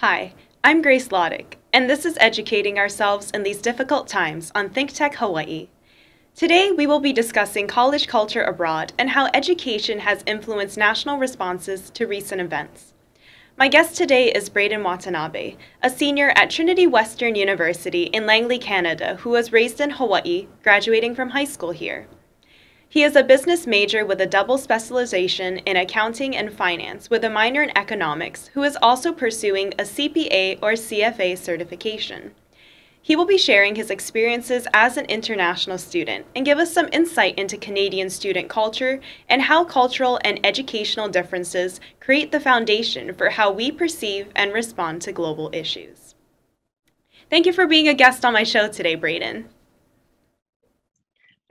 Hi, I'm Grace Laudick, and this is Educating Ourselves in These Difficult Times on ThinkTech Hawaii. Today, we will be discussing college culture abroad and how education has influenced national responses to recent events. My guest today is Braeden Watanabe, a senior at Trinity Western University in Langley, Canada, who was raised in Hawaii, graduating from high school here. He is a business major with a double specialization in accounting and finance with a minor in economics, who is also pursuing a CPA or CFA certification. He will be sharing his experiences as an international student and give us some insight into Canadian student culture and how cultural and educational differences create the foundation for how we perceive and respond to global issues. Thank you for being a guest on my show today, Braeden.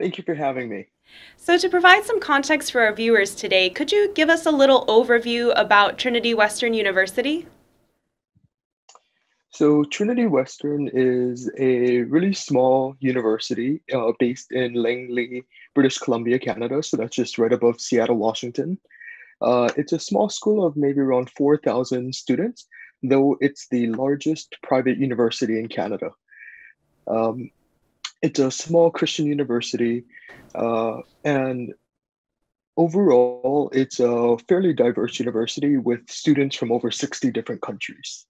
Thank you for having me. So to provide some context for our viewers today, could you give us a little overview about Trinity Western University? So Trinity Western is a really small university based in Langley, British Columbia, Canada. So that's just right above Seattle, Washington. It's a small school of maybe around 4,000 students, though it's the largest private university in Canada. It's a small Christian university, and overall, it's a fairly diverse university with students from over 60 different countries.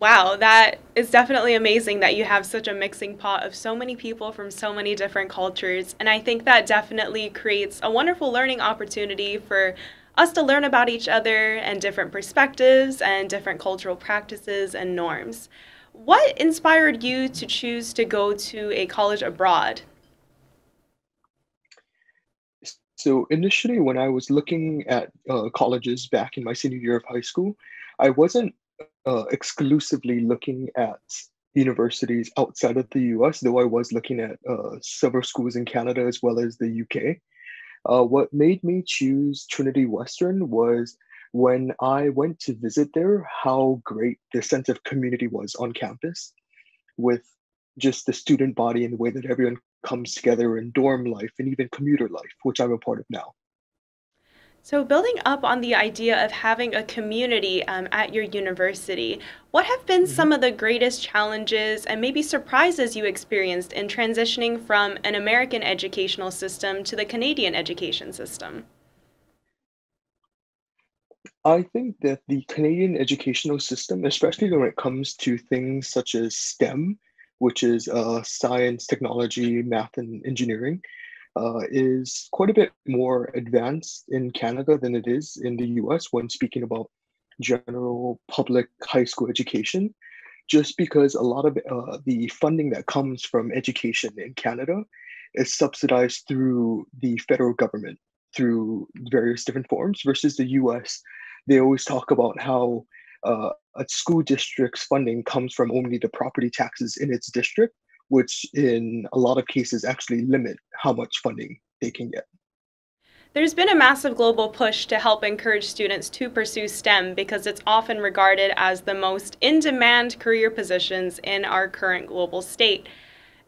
Wow, that is definitely amazing that you have such a mixing pot of so many people from so many different cultures, and I think that definitely creates a wonderful learning opportunity for us to learn about each other and different perspectives and different cultural practices and norms. What inspired you to choose to go to a college abroad? So initially, when I was looking at colleges back in my senior year of high school, I wasn't exclusively looking at universities outside of the US, though I was looking at several schools in Canada as well as the UK. What made me choose Trinity Western was when I went to visit there, how great the sense of community was on campus with just the student body and the way that everyone comes together in dorm life and even commuter life, which I'm a part of now. So building up on the idea of having a community at your university, what have been some of the greatest challenges and maybe surprises you experienced in transitioning from an American educational system to the Canadian education system? I think that the Canadian educational system, especially when it comes to things such as STEM, which is science, technology, math, and engineering, is quite a bit more advanced in Canada than it is in the US when speaking about general public high school education, just because a lot of the funding that comes from education in Canada is subsidized through the federal government, through various different forms, versus the US. They always talk about how a school district's funding comes from only the property taxes in its district, which in a lot of cases actually limit how much funding they can get. There's been a massive global push to help encourage students to pursue STEM because it's often regarded as the most in-demand career positions in our current global state.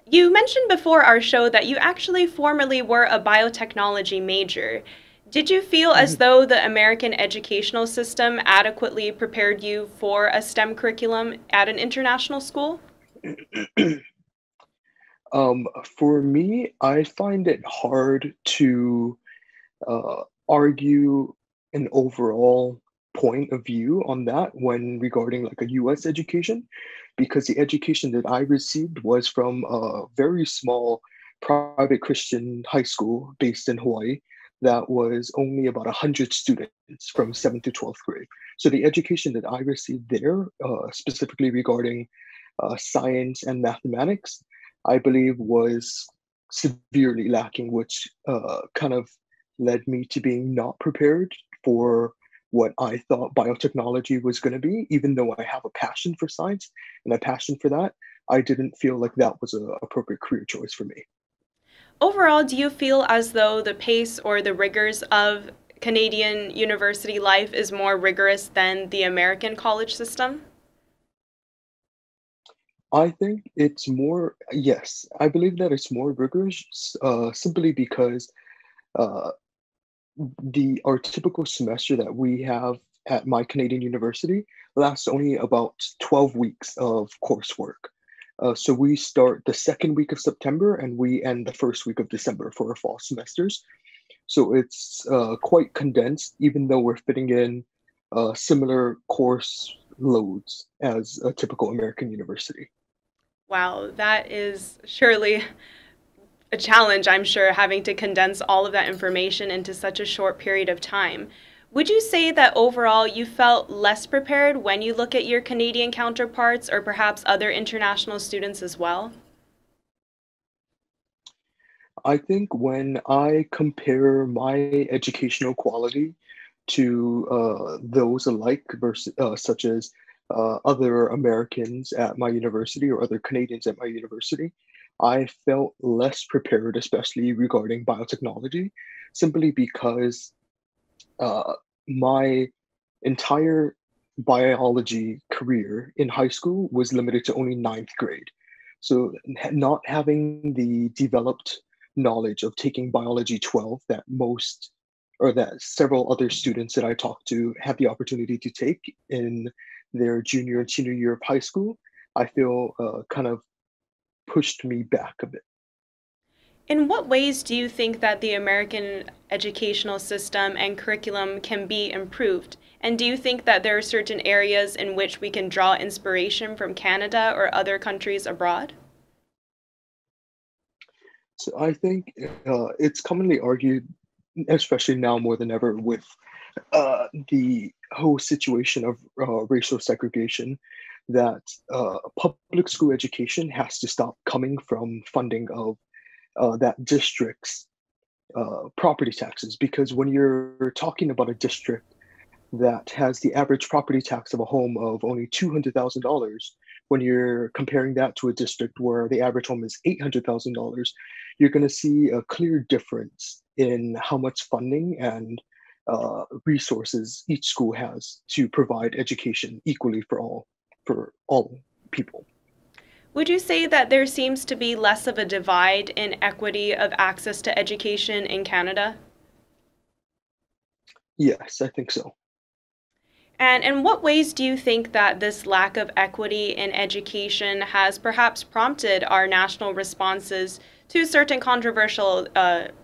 You mentioned before our show that you actually formerly were a biotechnology major. Did you feel as though the American educational system adequately prepared you for a STEM curriculum at an international school? For me, I find it hard to argue an overall point of view on that when regarding like a US education, because the education that I received was from a very small private Christian high school based in Hawaii that was only about 100 students from 7th to 12th grade. So the education that I received there, specifically regarding science and mathematics, I believe was severely lacking, which kind of led me to being not prepared for what I thought biotechnology was going to be. Even though I have a passion for science and a passion for that, I didn't feel like that was an appropriate career choice for me. Overall, do you feel as though the pace or the rigors of Canadian university life is more rigorous than the American college system? I think it's more, yes. I believe that it's more rigorous simply because our typical semester that we have at my Canadian university lasts only about 12 weeks of coursework. So we start the second week of September and we end the first week of December for our fall semesters. So it's quite condensed, even though we're fitting in similar course loads as a typical American university. Wow, that is surely a challenge, I'm sure, having to condense all of that information into such a short period of time. Would you say that overall you felt less prepared when you look at your Canadian counterparts or perhaps other international students as well? I think when I compare my educational quality to those alike, versus, such as other Americans at my university or other Canadians at my university, I felt less prepared, especially regarding biotechnology, simply because my entire biology career in high school was limited to only 9th grade. So not having the developed knowledge of taking biology 12 that most, or that several other students that I talked to had the opportunity to take in their junior and senior year of high school, I feel kind of pushed me back a bit. In what ways do you think that the American educational system and curriculum can be improved? And do you think that there are certain areas in which we can draw inspiration from Canada or other countries abroad? So I think it's commonly argued, especially now more than ever with the whole situation of racial segregation, that public school education has to stop coming from funding of that district's property taxes, because when you're talking about a district that has the average property tax of a home of only $200,000, when you're comparing that to a district where the average home is $800,000, you're going to see a clear difference in how much funding and resources each school has to provide education equally for all people. Would you say that there seems to be less of a divide in equity of access to education in Canada? Yes, I think so. And in what ways do you think that this lack of equity in education has perhaps prompted our national responses to certain controversial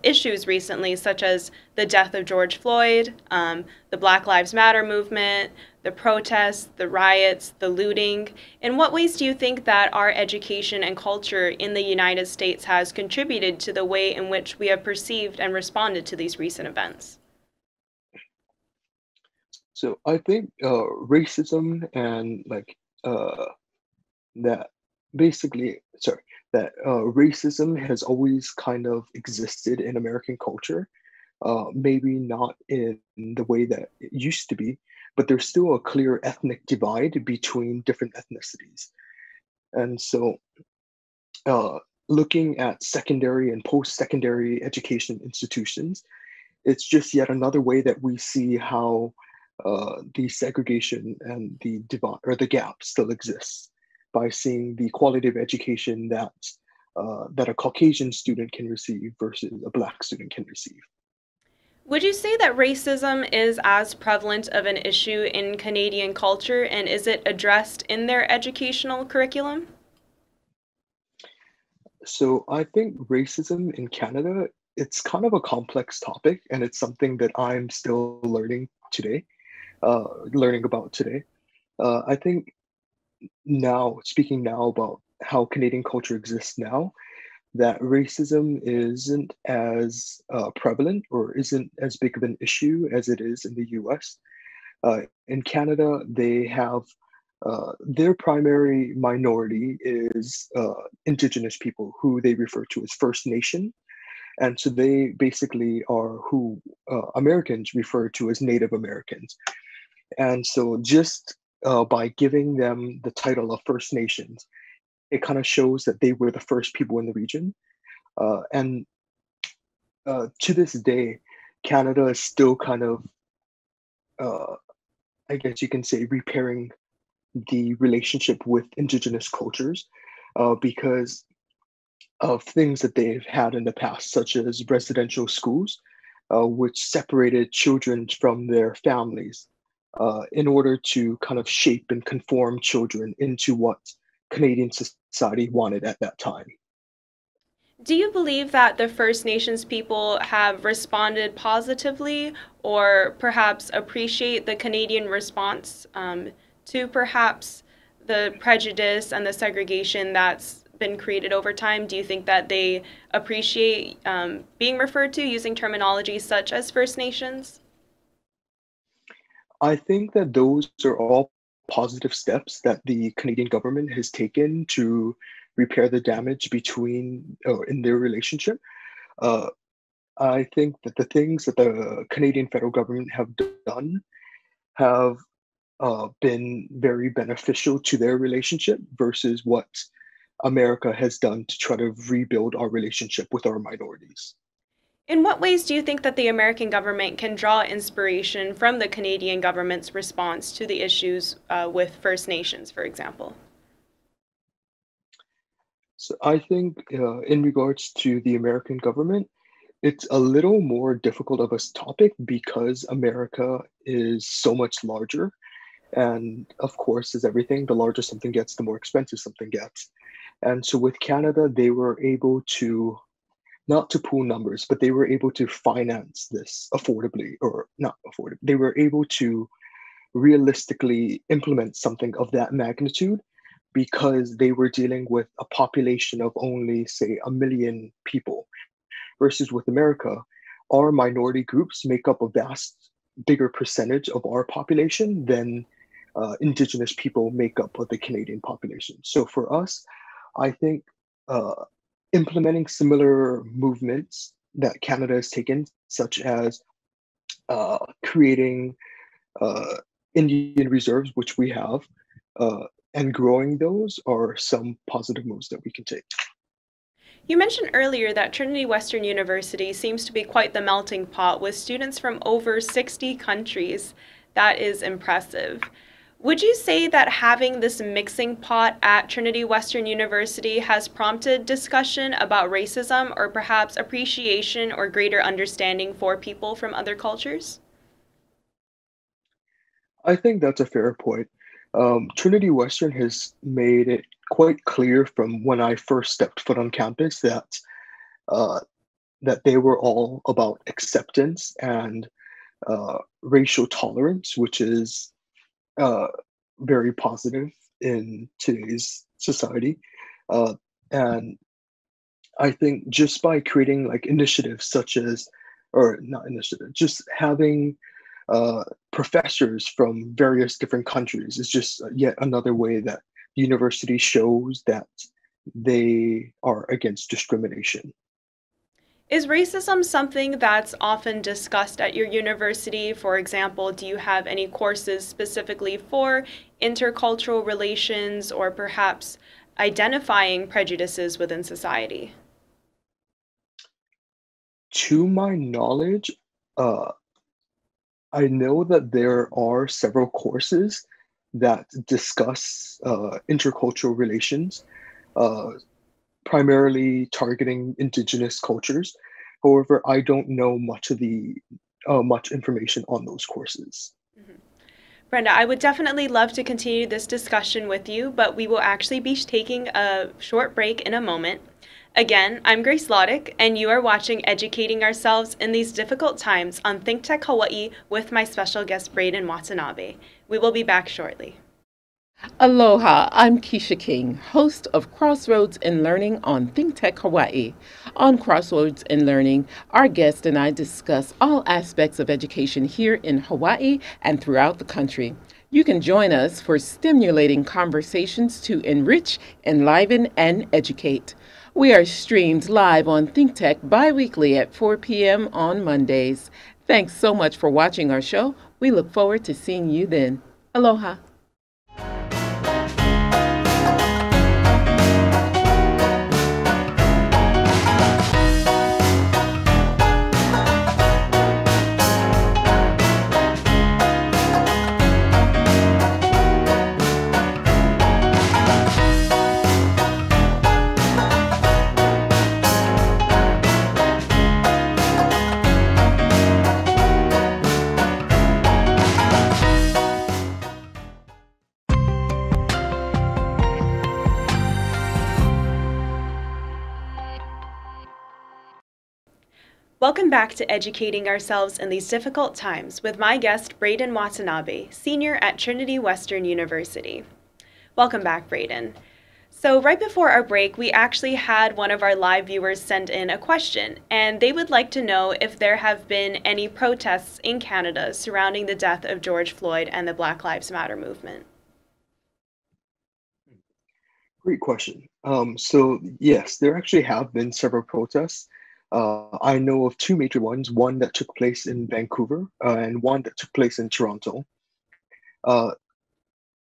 issues recently, such as the death of George Floyd, the Black Lives Matter movement, the protests, the riots, the looting? In what ways do you think that our education and culture in the United States has contributed to the way in which we have perceived and responded to these recent events? So I think racism and racism has always kind of existed in American culture, maybe not in the way that it used to be, but there's still a clear ethnic divide between different ethnicities. And so looking at secondary and post-secondary education institutions, it's just yet another way that we see how the segregation and the divide or the gap still exists, by seeing the quality of education that, that a Caucasian student can receive versus a Black student can receive. Would you say that racism is as prevalent of an issue in Canadian culture, and is it addressed in their educational curriculum? So I think racism in Canada, it's kind of a complex topic, and it's something that I'm still learning about today. I think now, speaking now about how Canadian culture exists now, that racism isn't as prevalent or isn't as big of an issue as it is in the US. In Canada, they have their primary minority is Indigenous people, who they refer to as First Nation. And so they basically are who Americans refer to as Native Americans. And so just by giving them the title of First Nations, it kind of shows that they were the first people in the region. And to this day, Canada is still kind of, I guess you can say, repairing the relationship with Indigenous cultures because of things that they've had in the past, such as residential schools, which separated children from their families in order to kind of shape and conform children into what Canadian society wanted at that time. Do you believe that the First Nations people have responded positively or perhaps appreciate the Canadian response to perhaps the prejudice and the segregation that's been created over time? Do you think that they appreciate being referred to using terminology such as First Nations? I think that those are all positive steps that the Canadian government has taken to repair the damage between in their relationship. I think that the things that the Canadian federal government have done have been very beneficial to their relationship versus what America has done to try to rebuild our relationship with our minorities. In what ways do you think that the American government can draw inspiration from the Canadian government's response to the issues with First Nations, for example? So I think in regards to the American government, it's a little more difficult of a topic because America is so much larger. And of course, as everything, the larger something gets, the more expensive something gets. And so with Canada, they were able to, not to pool numbers, but they were able to finance this affordably, or not affordably. They were able to realistically implement something of that magnitude, because they were dealing with a population of only, say, 1 million people, versus with America, our minority groups make up a vast bigger percentage of our population than Indigenous people make up of the Canadian population. So for us, I think implementing similar movements that Canada has taken, such as creating Indian reserves, which we have, and growing those are some positive moves that we can take. You mentioned earlier that Trinity Western University seems to be quite the melting pot with students from over 60 countries. That is impressive. Would you say that having this mixing pot at Trinity Western University has prompted discussion about racism or perhaps appreciation or greater understanding for people from other cultures? I think that's a fair point. Trinity Western has made it quite clear from when I first stepped foot on campus that that they were all about acceptance and racial tolerance, which is very positive in today's society. And I think just by creating like initiatives such as, or not initiative, just having professors from various different countries is just yet another way that the university shows that they are against discrimination. Is racism something that's often discussed at your university? For example, do you have any courses specifically for intercultural relations or perhaps identifying prejudices within society? To my knowledge, I know that there are several courses that discuss intercultural relations, primarily targeting Indigenous cultures. However, I don't know much of the much information on those courses. Mm-hmm. Brenda, I would definitely love to continue this discussion with you, but we will actually be taking a short break in a moment. Again, I'm Grace Laudick, and you are watching Educating Ourselves in These Difficult Times on ThinkTech Hawaii with my special guest, Braeden Watanabe. We will be back shortly. Aloha, I'm Keisha King, host of Crossroads in Learning on ThinkTech Hawaii. On Crossroads in Learning, our guest and I discuss all aspects of education here in Hawaii and throughout the country. You can join us for stimulating conversations to enrich, enliven, and educate. We are streamed live on ThinkTech bi-weekly at 4 p.m. on Mondays. Thanks so much for watching our show. We look forward to seeing you then. Aloha. Welcome back to Educating Ourselves in These Difficult Times with my guest, Braeden Watanabe, senior at Trinity Western University. Welcome back, Braeden. So right before our break, we actually had one of our live viewers send in a question, and they would like to know if there have been any protests in Canada surrounding the death of George Floyd and the Black Lives Matter movement. Great question. So yes, there actually have been several protests. I know of two major ones, one that took place in Vancouver and one that took place in Toronto.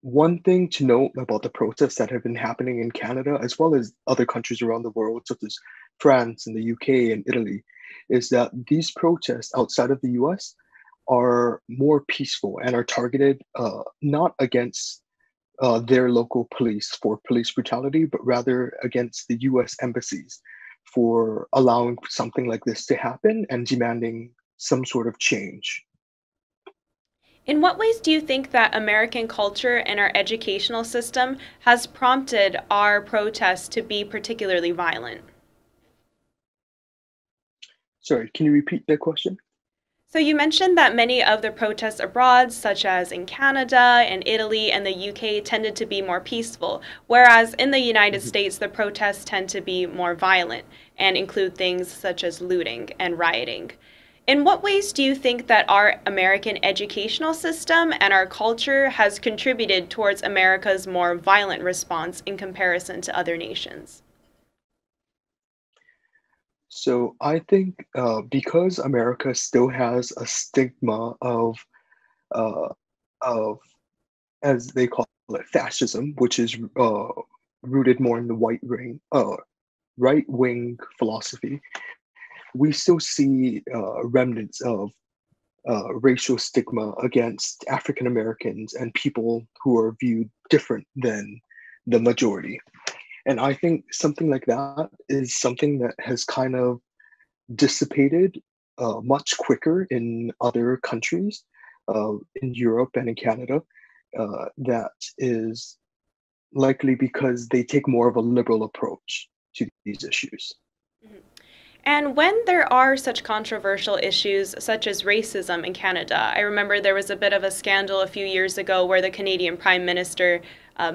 One thing to note about the protests that have been happening in Canada, as well as other countries around the world, such as France and the UK and Italy, is that these protests outside of the US are more peaceful and are targeted not against their local police for police brutality, but rather against the US embassies for allowing something like this to happen and demanding some sort of change. In what ways do you think that American culture and our educational system has prompted our protests to be particularly violent? Sorry, can you repeat that question? So you mentioned that many of the protests abroad, such as in Canada and Italy and the UK, tended to be more peaceful, whereas in the United States, the protests tend to be more violent and include things such as looting and rioting. In what ways do you think that our American educational system and our culture has contributed towards America's more violent response in comparison to other nations? So I think because America still has a stigma of, as they call it, fascism, which is rooted more in the right-wing philosophy, we still see remnants of racial stigma against African Americans and people who are viewed different than the majority. And I think something like that is something that has kind of dissipated much quicker in other countries, in Europe and in Canada. That is likely because they take more of a liberal approach to these issues. And when there are such controversial issues, such as racism in Canada, I remember there was a bit of a scandal a few years ago where the Canadian Prime Minister,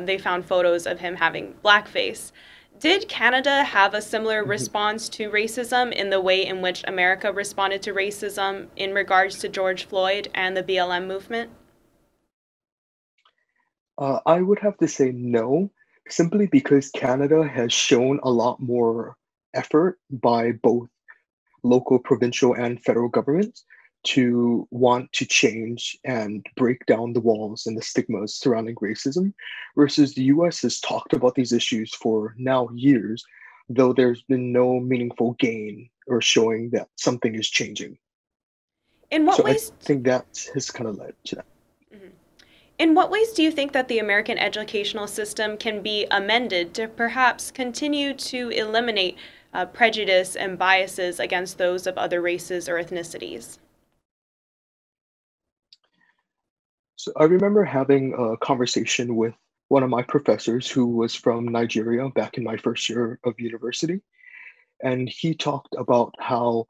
they found photos of him having blackface. Did Canada have a similar response to racism in the way in which America responded to racism in regards to George Floyd and the BLM movement? I would have to say no, simply because Canada has shown a lot more effort by both local, provincial, and federal governments to want to change and break down the walls and the stigmas surrounding racism, versus the US has talked about these issues for now years, though there's been no meaningful gain or showing that something is changing. In what ways? I think that has kind of led to that. In what ways do you think that the American educational system can be amended to perhaps continue to eliminate prejudice and biases against those of other races or ethnicities? So I remember having a conversation with one of my professors who was from Nigeria back in my first year of university, and he talked about how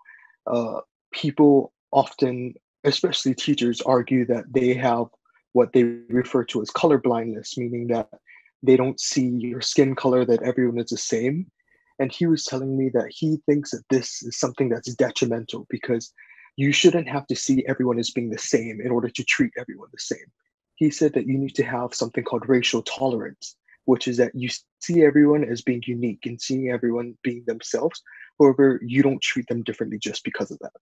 people often, especially teachers, argue that they have what they refer to as color blindness, meaning that they don't see your skin color, that everyone is the same. And he was telling me that he thinks that this is something that's detrimental because you shouldn't have to see everyone as being the same in order to treat everyone the same. He said that you need to have something called racial tolerance, which is that you see everyone as being unique and seeing everyone being themselves. However, you don't treat them differently just because of that.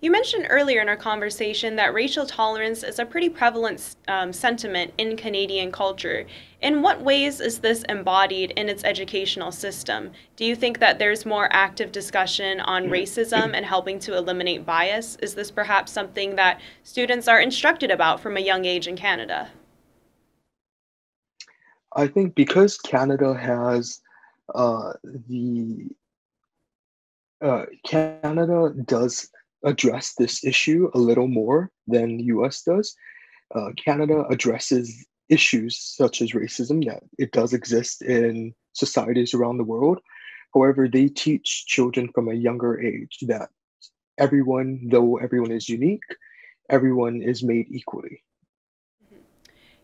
You mentioned earlier in our conversation that racial tolerance is a pretty prevalent sentiment in Canadian culture. In what ways is this embodied in its educational system? Do you think that there's more active discussion on racism and helping to eliminate bias? Is this perhaps something that students are instructed about from a young age in Canada? I think because Canada has Canada does address this issue a little more than the US does. Canada addresses issues such as racism, that it does exist in societies around the world. However, they teach children from a younger age that everyone, though everyone is unique, everyone is made equally.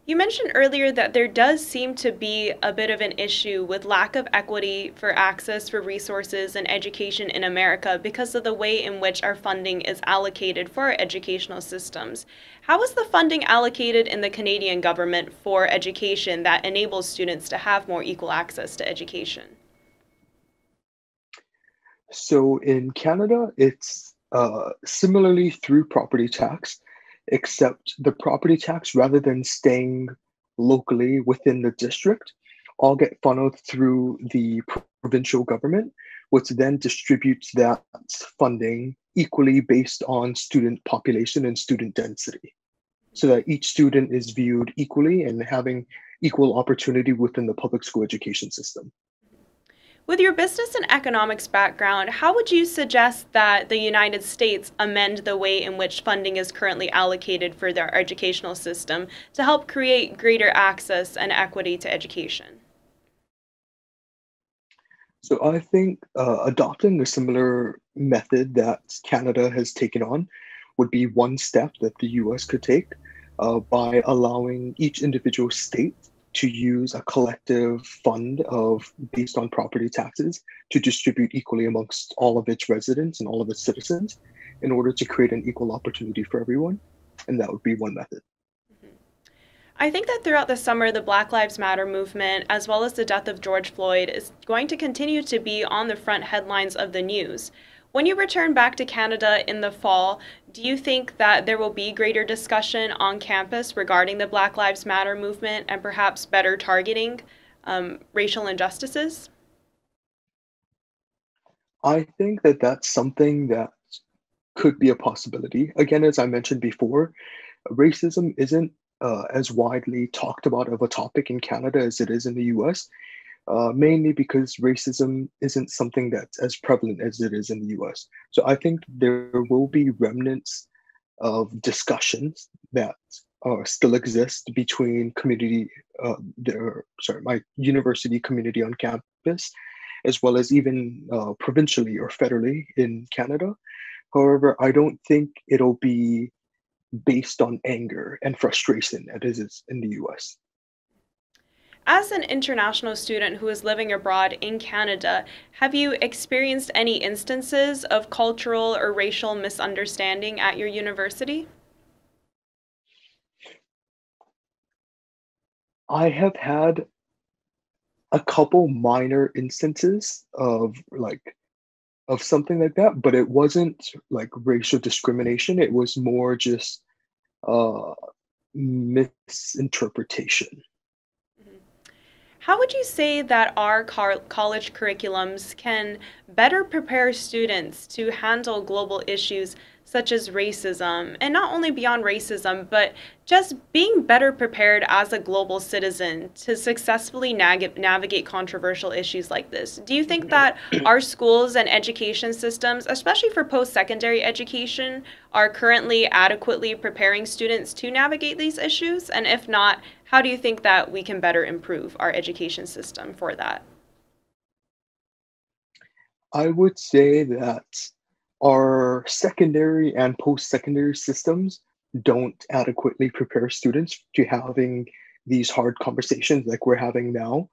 You mentioned earlier that there does seem to be a bit of an issue with lack of equity for access for resources and education in America because of the way in which our funding is allocated for our educational systems. How is the funding allocated in the Canadian government for education that enables students to have more equal access to education? So in Canada, it's similarly through property tax, except the property tax, rather than staying locally within the district, all get funneled through the provincial government, which then distributes that funding equally based on student population and student density, so that each student is viewed equally and having equal opportunity within the public school education system. With your business and economics background, how would you suggest that the United States amend the way in which funding is currently allocated for their educational system to help create greater access and equity to education? So I think adopting a similar method that Canada has taken on would be one step that the US could take by allowing each individual state to use a collective fund of based on property taxes to distribute equally amongst all of its residents and all of its citizens in order to create an equal opportunity for everyone. And that would be one method. I think that throughout the summer, the Black Lives Matter movement, as well as the death of George Floyd, is going to continue to be on the front headlines of the news. When you return back to Canada in the fall, do you think that there will be greater discussion on campus regarding the Black Lives Matter movement and perhaps better targeting racial injustices? I think that that's something that could be a possibility. Again, as I mentioned before, racism isn't as widely talked about of a topic in Canada as it is in the US. Mainly because racism isn't something that's as prevalent as it is in the US. So I think there will be remnants of discussions that still exist between community, my university community on campus, as well as even provincially or federally in Canada. However, I don't think it'll be based on anger and frustration as it is in the US. As an international student who is living abroad in Canada, have you experienced any instances of cultural or racial misunderstanding at your university? I have had a couple minor instances of something like that, but it wasn't like racial discrimination. It was more just misinterpretation. How would you say that our college curriculums can better prepare students to handle global issues such as racism, and not only beyond racism, but just being better prepared as a global citizen to successfully navigate controversial issues like this? Do you think that our schools and education systems, especially for post-secondary education, are currently adequately preparing students to navigate these issues? And if not, how do you think that we can better improve our education system for that? I would say that our secondary and post-secondary systems don't adequately prepare students to having these hard conversations like we're having now.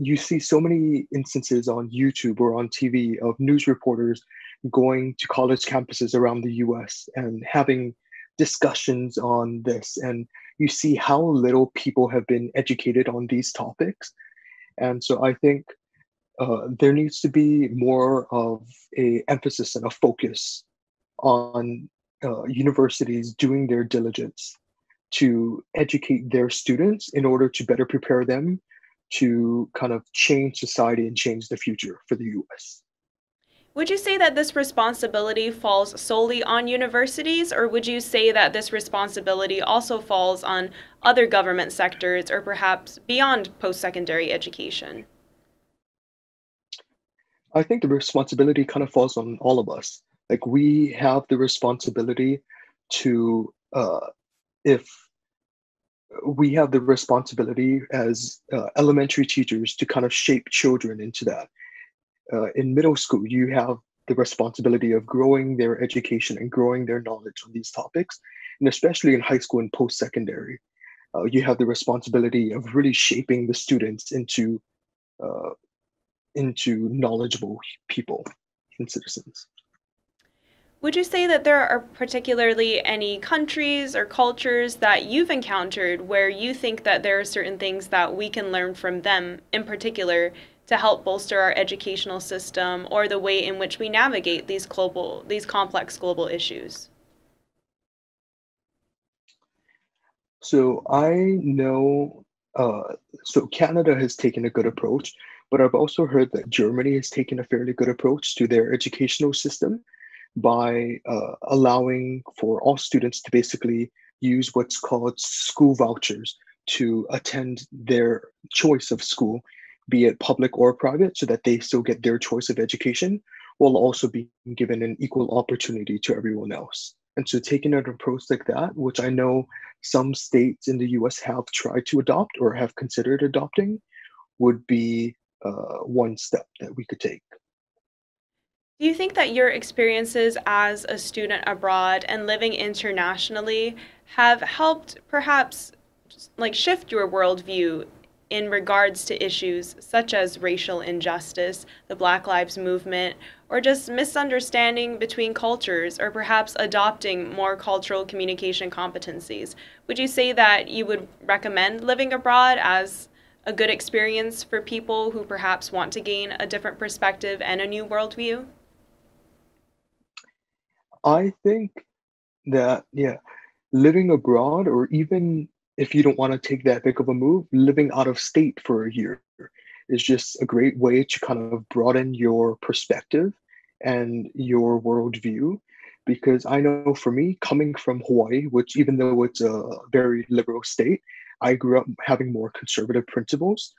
You see so many instances on YouTube or on TV of news reporters going to college campuses around the US and having discussions on this, and you see how little people have been educated on these topics. And so I think there needs to be more of an emphasis and a focus on universities doing their diligence to educate their students in order to better prepare them to kind of change society and change the future for the US. Would you say that this responsibility falls solely on universities, or would you say that this responsibility also falls on other government sectors, or perhaps beyond post-secondary education? I think the responsibility kind of falls on all of us. Like, we have the responsibility to, as elementary teachers to kind of shape children into that. In middle school, you have the responsibility of growing their education and growing their knowledge on these topics, and especially in high school and post-secondary. You have the responsibility of really shaping the students into knowledgeable people and citizens. Would you say that there are particularly any countries or cultures that you've encountered where you think that there are certain things that we can learn from them in particular to help bolster our educational system or the way in which we navigate these complex global issues? So I know, Canada has taken a good approach, but I've also heard that Germany has taken a fairly good approach to their educational system by allowing for all students to basically use what's called school vouchers to attend their choice of school, be it public or private, so that they still get their choice of education while also being given an equal opportunity to everyone else. And so taking an approach like that, which I know some states in the US have tried to adopt or have considered adopting, would be one step that we could take. Do you think that your experiences as a student abroad and living internationally have helped perhaps shift your worldview in regards to issues such as racial injustice, the Black Lives Movement, or just misunderstanding between cultures, or perhaps adopting more cultural communication competencies? Would you say that you would recommend living abroad as a good experience for people who perhaps want to gain a different perspective and a new worldview? I think that, yeah, living abroad, or even if you don't want to take that big of a move, living out of state for a year is just a great way to kind of broaden your perspective and your worldview. Because I know for me, coming from Hawaii, which even though it's a very liberal state, I grew up having more conservative principles.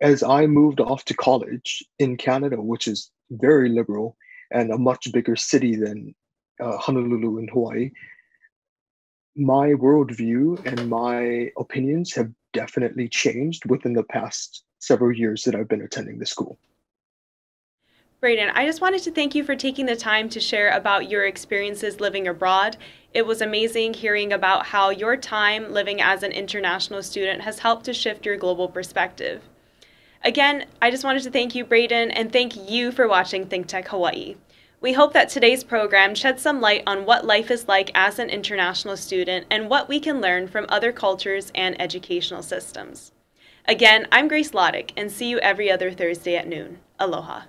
As I moved off to college in Canada, which is very liberal, and a much bigger city than Honolulu in Hawaii, my worldview and my opinions have definitely changed within the past several years that I've been attending the school. Braeden, I just wanted to thank you for taking the time to share about your experiences living abroad. It was amazing hearing about how your time living as an international student has helped to shift your global perspective. Again, I just wanted to thank you, Braeden, and thank you for watching ThinkTech Hawaii. We hope that today's program shed some light on what life is like as an international student and what we can learn from other cultures and educational systems. Again, I'm Grace Laudick, and see you every other Thursday at noon. Aloha.